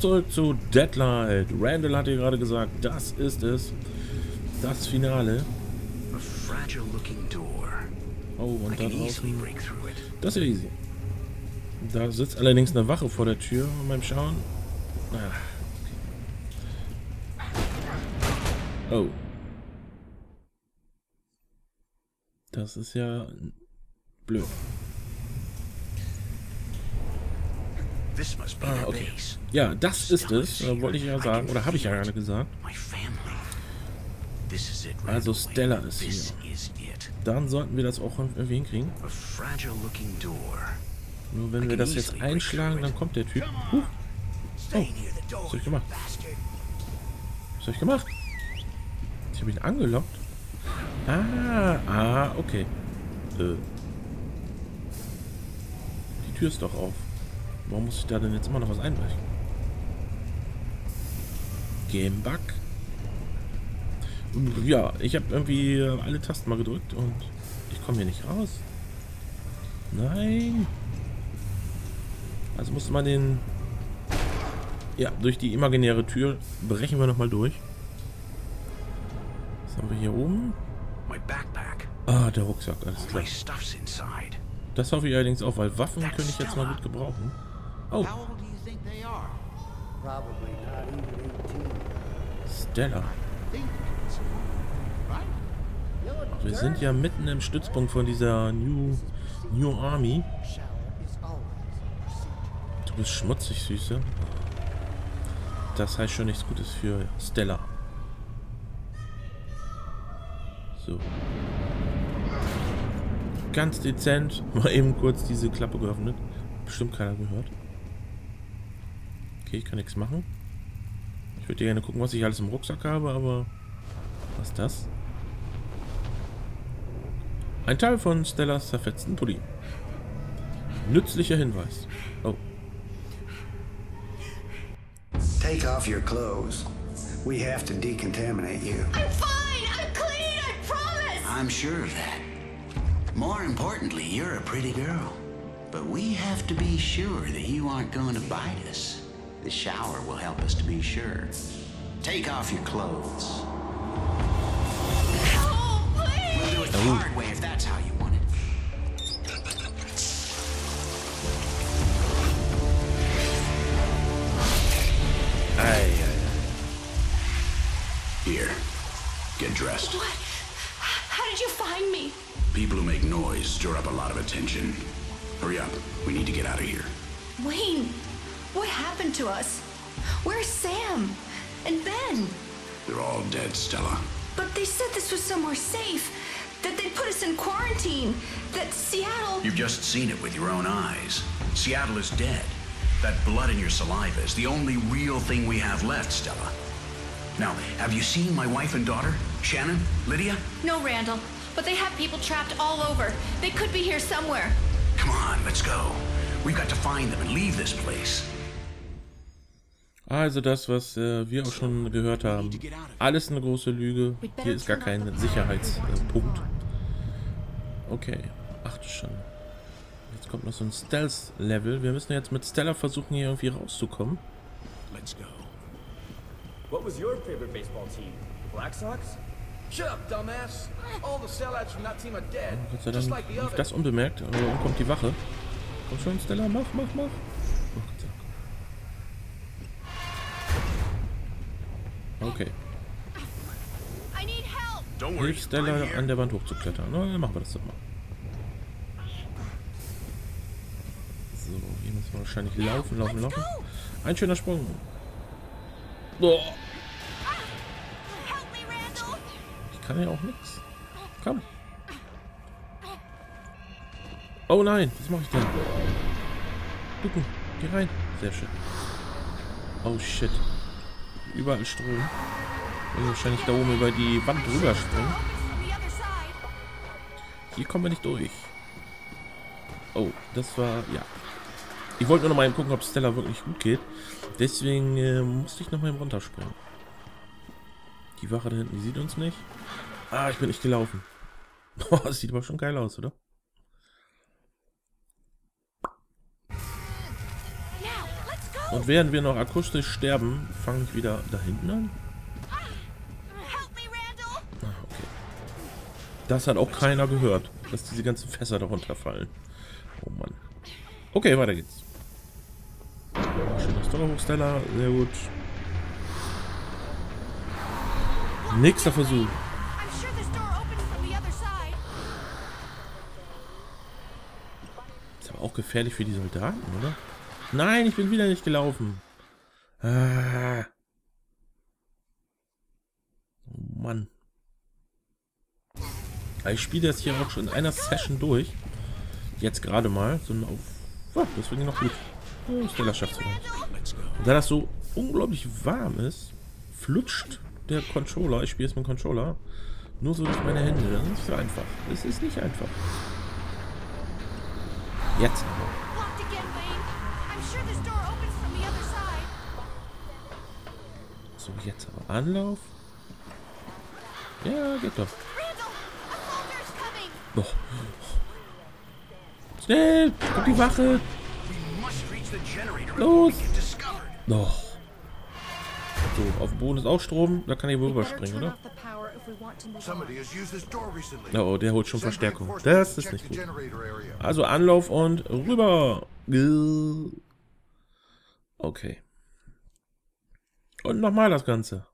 Willkommen zurück zu Deadlight. Randall hat hier gerade gesagt, das ist es. Das Finale. Oh, und da drauf. Das ist ja easy. Da sitzt allerdings eine Wache vor der Tür beim Schauen. Naja. Oh. Das ist ja blöd. Ah, okay. Ja, das ist es, wollte ich ja sagen, oder habe ich ja gerade gesagt. Also Stella ist hier. Dann sollten wir das auch irgendwie hinkriegen. Nur wenn wir das jetzt einschlagen, dann kommt der Typ. Oh, was hab ich gemacht? Was hab ich gemacht? Ich habe ihn angelockt. Ah, okay. Die Tür ist doch auf. Warum muss ich da denn jetzt immer noch was einbrechen? Gamebug. Ja, ich habe irgendwie alle Tasten mal gedrückt und ich komme hier nicht raus. Nein. Also musste man den... Ja, durch die imaginäre Tür brechen wir nochmal durch. Was haben wir hier oben? Ah, der Rucksack, alles klar. Das hoffe ich allerdings auch, weil Waffen könnte ich jetzt mal gut gebrauchen. Oh. Stella. Wir sind ja mitten im Stützpunkt von dieser New Army. Du bist schmutzig, Süße. Das heißt schon nichts Gutes für Stella. So. Ganz dezent mal eben kurz diese Klappe geöffnet. Bestimmt keiner gehört. Okay, ich kann nichts machen. Ich würde gerne gucken, was ich alles im Rucksack habe, aber... Was ist das? Ein Teil von Stellas zerfetzten Pulli. Nützlicher Hinweis. Oh. Take off your clothes. We have to decontaminate you. I'm fine. I'm clean. I promise. I'm sure of that. More importantly, you're a pretty girl. But we have to be sure that you aren't going to bite us. The shower will help us to be sure. Take off your clothes. Oh, please! We'll do it the hard way if that's how you want it. Here. Get dressed. What? How did you find me? People who make noise stir up a lot of attention. Hurry up. We need to get out of here. Wayne, what happened to us? Where's Sam and Ben? They're all dead, Stella. But they said this was somewhere safe, that they'd put us in quarantine, that Seattle... You've just seen it with your own eyes. Seattle is dead. That blood in your saliva is the only real thing we have left, Stella. Now, have you seen my wife and daughter? Shannon? Lydia? No, Randall. But they have people trapped all over. They could be here somewhere. Come on, let's go. We've got to find them and leave this place. Also das, was wir auch schon gehört haben. Alles eine große Lüge. Hier ist gar kein Sicherheitspunkt. Okay. Ach du Schande. Jetzt kommt noch so ein Stealth-Level. Wir müssen jetzt mit Stella versuchen, hier irgendwie rauszukommen. Let's go. What was your favorite baseball team? Black Sox? Gott sei Dank lief das unbemerkt, aber dann kommt die Wache. Komm schon, Stella, mach. Oh, Gott sei Dank. Okay. Hilf Stella an der Wand hochzuklettern. Na, dann machen wir das doch mal. So, hier müssen wir wahrscheinlich laufen. Ein schöner Sprung. Oh. Kann ja auch nichts. Komm. Oh nein, was mache ich denn? Gucken, geh rein. Sehr schön. Oh shit. Überall Strömen. Also wahrscheinlich da oben über die Wand drüber springen. Hier kommen wir nicht durch. Oh, das war... Ja. Ich wollte nur noch mal eben gucken, ob Stella wirklich gut geht. Deswegen musste ich noch mal eben runterspringen. Die Wache da hinten sieht uns nicht. Ah, ich bin nicht gelaufen. Boah, das sieht aber schon geil aus, oder? Und während wir noch akustisch sterben, fange ich wieder da hinten an. Ah, okay. Das hat auch keiner gehört, dass diese ganzen Fässer darunter fallen. Oh Mann. Okay, weiter geht's. Schönes Donnerhoch, Stella. Sehr gut. Nächster Versuch. Ist aber auch gefährlich für die Soldaten, oder? Nein, ich bin wieder nicht gelaufen. Ah. Oh Mann. Ich spiele das hier auch schon in einer Session durch. Jetzt gerade mal. So auf. Oh, das finde ich noch gut. Oh, Stella schafft's wieder. Und da das so unglaublich warm ist, flutscht der Controller. Ich spiele jetzt mit dem Controller. Nur so durch meine Hände. Das ist nicht so einfach. Das ist nicht einfach. Jetzt aber. So, jetzt aber Anlauf. Ja, geht doch. Oh. Schnell! Guck die Wache! Los! Doch. So, auf dem Boden ist auch Strom. Da kann ich wohl rüberspringen, oder? Oh, der holt schon Verstärkung. Das ist nicht gut. Also Anlauf und rüber! Okay. Und nochmal das Ganze.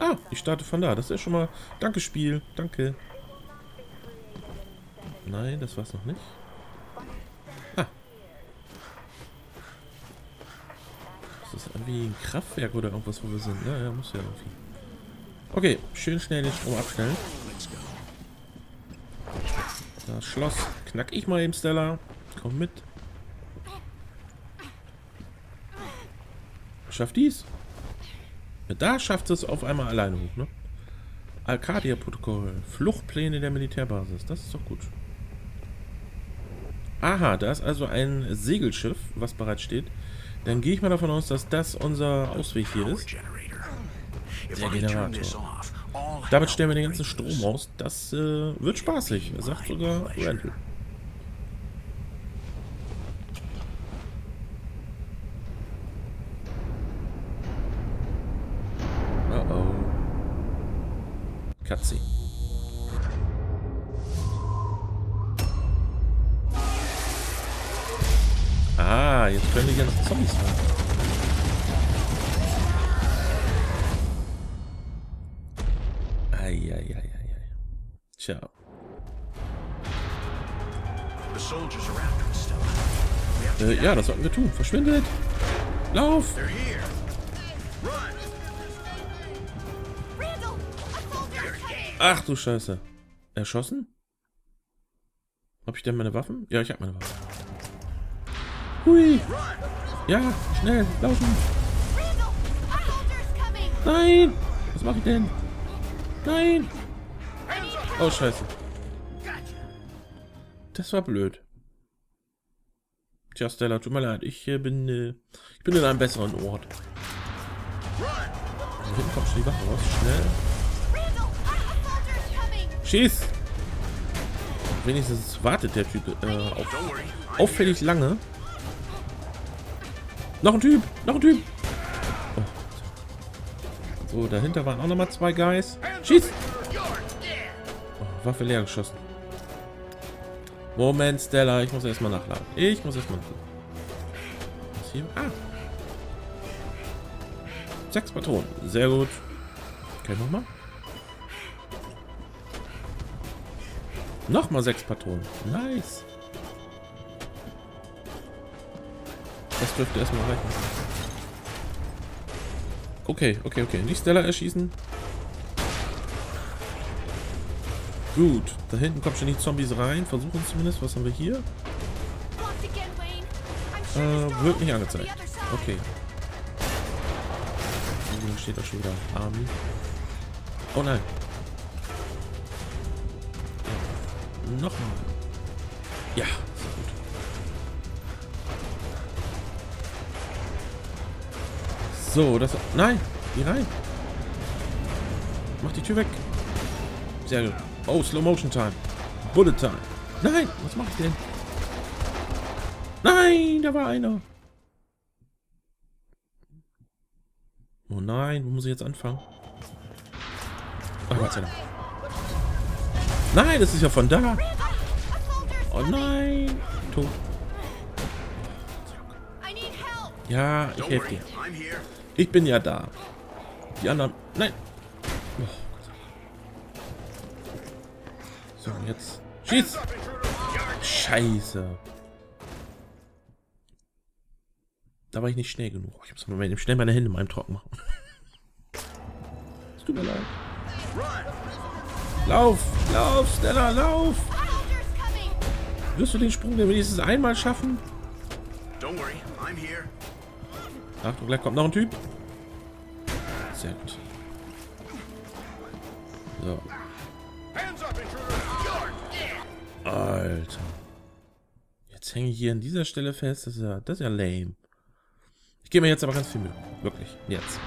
Ah, ich starte von da. Das ist schon mal... Danke, Spiel. Danke. Nein, das war's noch nicht. Ah. Das ist irgendwie ein Kraftwerk oder irgendwas, wo wir sind. Ja, muss ja irgendwie. Okay, schön schnell den Strom abstellen. Das Schloss knack ich mal eben, Stella. Komm mit. Schafft dies? Ja, da schafft es auf einmal alleine hoch, ne? Arcadia-Protokoll. Fluchtpläne der Militärbasis. Das ist doch gut. Aha, da ist also ein Segelschiff, was bereits steht. Dann gehe ich mal davon aus, dass das unser Ausweg hier ist. Der Generator. Damit stellen wir den ganzen Strom aus. Das wird spaßig, sagt sogar Randall. Katze. Ah, jetzt können die ganzen Zombies machen. Eieieiei. Tja. Ja, das sollten wir tun. Verschwindet! Lauf! Ach du Scheiße. Erschossen? Hab ich denn meine Waffen? Ja, ich habe meine Waffen. Hui. Ja, schnell, laufen. Nein. Was mache ich denn? Nein. Oh Scheiße. Das war blöd. Tja, Stella, tut mir leid. Ich bin in einem besseren Ort. Hier hinten kommt schon die Wache raus. Schnell. Schieß! Wenigstens wartet der Typ auffällig lange. Noch ein Typ! Noch ein Typ! Oh. So, dahinter waren auch nochmal zwei Guys. Schieß! Oh, Waffe leer geschossen. Moment, Stella, ich muss erstmal nachladen. Was hier? Ah! 6 Patronen. Sehr gut. Okay, nochmal. Nochmal 6 Patronen. Nice. Das dürfte erstmal reichen. Okay, okay, okay. Nicht Stella erschießen. Gut. Da hinten kommen schon die Zombies rein. Versuchen zumindest. Was haben wir hier? Wird nicht angezeigt. Okay. Hier steht auch schon wieder Army. Oh nein. Nochmal. Ja, sehr gut. So, das... Nein! Geh rein! Mach die Tür weg! Sehr gut. Oh, Slow Motion Time. Bullet Time. Nein! Was mach ich denn? Nein, da war einer. Oh nein, wo muss ich jetzt anfangen? Ach, Gott sei Dank. Nein, das ist ja von da. Oh nein. Tot. Ja, ich helfe dir. Ich bin ja da. Die anderen... Nein. Oh Gott. So, jetzt... Schieß! Scheiße. Da war ich nicht schnell genug. Ich muss mal schnell meine Hände in meinem Trocken machen. Es tut mir leid. Lauf! Lauf, Stella, lauf! Wirst du den Sprung denn wenigstens einmal schaffen? Achtung, gleich kommt noch ein Typ. Sehr gut. So. Alter. Jetzt hänge ich hier an dieser Stelle fest. Das ist ja lame. Ich gebe mir jetzt aber ganz viel Mühe. Wirklich. Jetzt.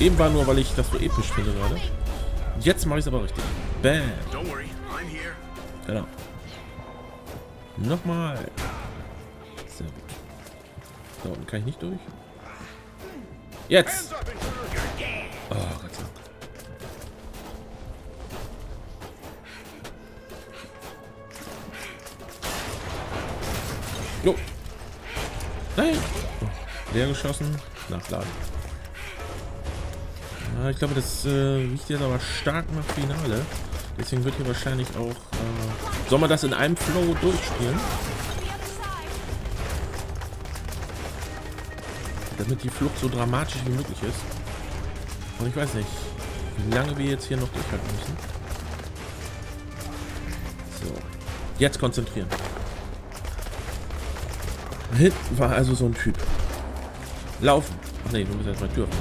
Eben war nur, weil ich das so episch finde gerade. Jetzt mache ich es aber richtig. Bam. Genau. Nochmal. Sehr gut. Da unten kann ich nicht durch. Jetzt! Oh Gott sei Dank. Jo. Nein! Oh, leer geschossen. Nachladen. Ja, ich glaube, das riecht jetzt aber stark nach Finale. Deswegen wird hier wahrscheinlich auch... soll man das in einem Flow durchspielen? Damit die Flucht so dramatisch wie möglich ist. Und ich weiß nicht, wie lange wir jetzt hier noch durchhalten müssen. So. Jetzt konzentrieren. Hinten war also so ein Typ. Laufen. Ach nee, du musst jetzt mal Tür öffnen.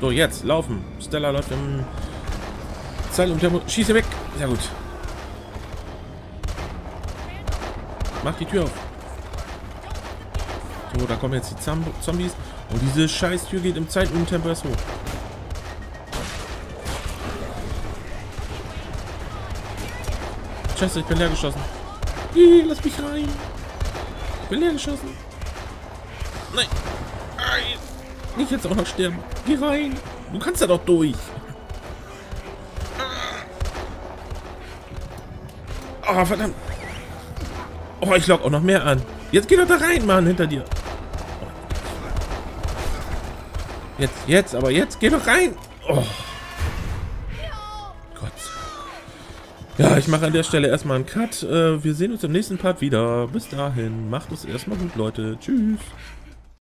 So, jetzt. Laufen. Stella läuft im... Zeit und Tempo. Schieße weg. Sehr gut. Mach die Tür auf. So, da kommen jetzt die Zombies. Und diese Scheißtür geht im Zeit- und Tempo erst hoch. Scheiße, ich bin leer geschossen. Lass mich rein. Ich bin leer geschossen. Nein. Nein. Nicht jetzt auch noch sterben. Geh rein. Du kannst ja doch durch. Oh, verdammt. Oh, ich lock auch noch mehr an. Jetzt geh doch da rein, Mann, hinter dir. Jetzt, aber jetzt, geh doch rein! Oh. Gott. Ja, ich mache an der Stelle erstmal einen Cut. Wir sehen uns im nächsten Part wieder. Bis dahin, macht es erstmal gut, Leute. Tschüss.